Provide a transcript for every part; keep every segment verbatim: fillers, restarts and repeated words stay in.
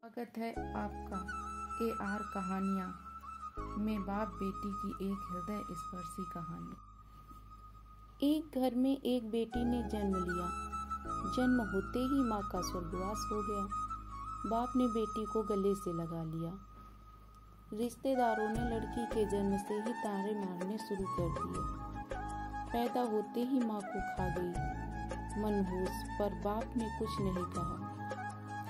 स्वागत है आपका ए आर कहानियाँ में बाप बेटी की एक हृदय स्पर्शी कहानी। एक घर में एक बेटी ने जन्म लिया। जन्म होते ही माँ का स्वर्गवास हो गया। बाप ने बेटी को गले से लगा लिया। रिश्तेदारों ने लड़की के जन्म से ही ताने मारने शुरू कर दिए। पैदा होते ही माँ को खा गई मनहूस, पर बाप ने कुछ नहीं कहा।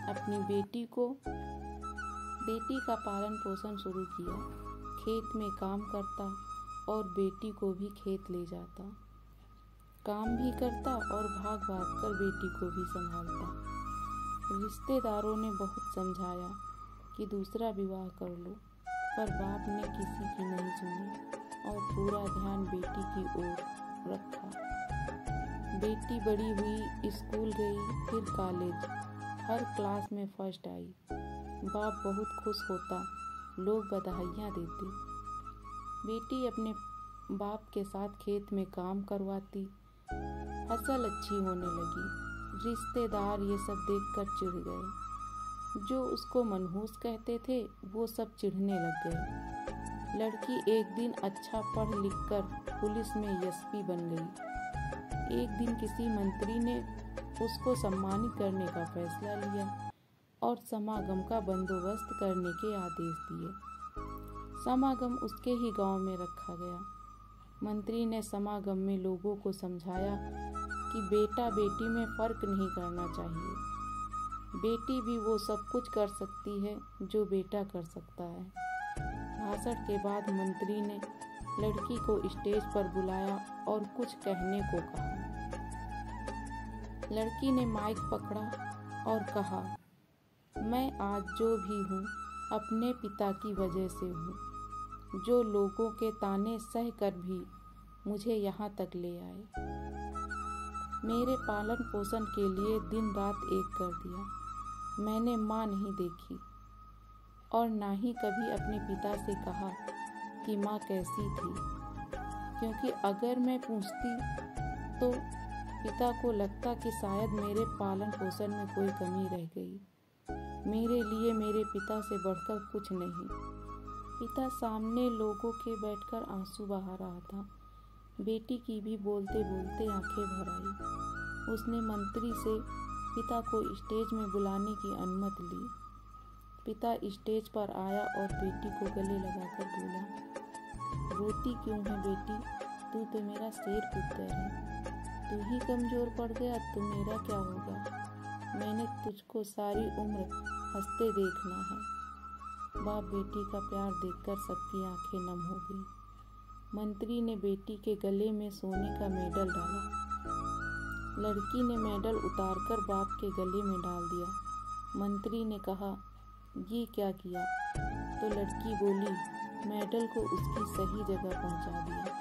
अपनी बेटी को बेटी का पालन पोषण शुरू किया। खेत में काम करता और बेटी को भी खेत ले जाता। काम भी करता और भाग भाग कर बेटी को भी संभालता। रिश्तेदारों ने बहुत समझाया कि दूसरा विवाह कर लो, पर बाप ने किसी की नहीं सुनी और पूरा ध्यान बेटी की ओर रखा। बेटी बड़ी हुई, स्कूल गई, फिर कॉलेज, हर क्लास में फर्स्ट आई। बाप बहुत खुश होता, लोग बधाइयाँ देते। बेटी अपने बाप के साथ खेत में काम करवाती। फसल अच्छी होने लगी। रिश्तेदार ये सब देखकर चिढ़ गए। जो उसको मनहूस कहते थे वो सब चिढ़ने लग गए। लड़की एक दिन अच्छा पढ़ लिख कर पुलिस में एस पी बन गई। एक दिन किसी मंत्री ने उसको सम्मानित करने का फैसला लिया और समागम का बंदोबस्त करने के आदेश दिए। समागम उसके ही गांव में रखा गया। मंत्री ने समागम में लोगों को समझाया कि बेटा बेटी में फर्क नहीं करना चाहिए। बेटी भी वो सब कुछ कर सकती है जो बेटा कर सकता है। भाषण के बाद मंत्री ने लड़की को स्टेज पर बुलाया और कुछ कहने को कहा। लड़की ने माइक पकड़ा और कहा, मैं आज जो भी हूँ अपने पिता की वजह से हूँ, जो लोगों के ताने सह कर भी मुझे यहाँ तक ले आए। मेरे पालन पोषण के लिए दिन रात एक कर दिया। मैंने माँ नहीं देखी और ना ही कभी अपने पिता से कहा कि माँ कैसी थी, क्योंकि अगर मैं पूछती तो पिता को लगता कि शायद मेरे पालन पोषण में कोई कमी रह गई। मेरे लिए मेरे पिता से बढ़कर कुछ नहीं। पिता सामने लोगों के बैठकर आंसू बहा रहा था। बेटी की भी बोलते बोलते आंखें भर आई। उसने मंत्री से पिता को स्टेज में बुलाने की अनुमति ली। पिता स्टेज पर आया और बेटी को गले लगाकर बोला, रोती क्यों है बेटी, तू तो मेरा शेर पुत्र है। तू ही कमज़ोर पड़ गया तो मेरा क्या होगा। मैंने तुझको सारी उम्र हंसते देखना है। बाप बेटी का प्यार देखकर सबकी आंखें नम हो गई। मंत्री ने बेटी के गले में सोने का मेडल डाला। लड़की ने मेडल उतारकर बाप के गले में डाल दिया। मंत्री ने कहा, ये क्या किया, तो लड़की बोली, मेडल को उसकी सही जगह पहुंचा दिया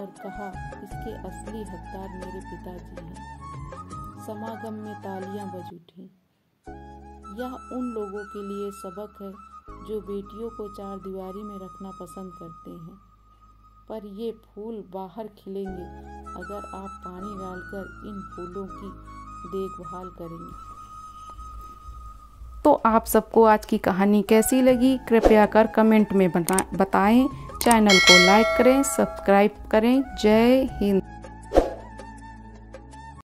और कहा, इसके असली हकदार मेरे पिताजी हैं। समागम में तालियां बज उठी। यह उन लोगों के लिए सबक है जो बेटियों को चार दीवारी में रखना पसंद करते हैं, पर ये फूल बाहर खिलेंगे अगर आप पानी डालकर इन फूलों की देखभाल करेंगे। तो आप सबको आज की कहानी कैसी लगी, कृपया कर कमेंट में बताएं। चैनल को लाइक करें, सब्सक्राइब करें। जय हिंद।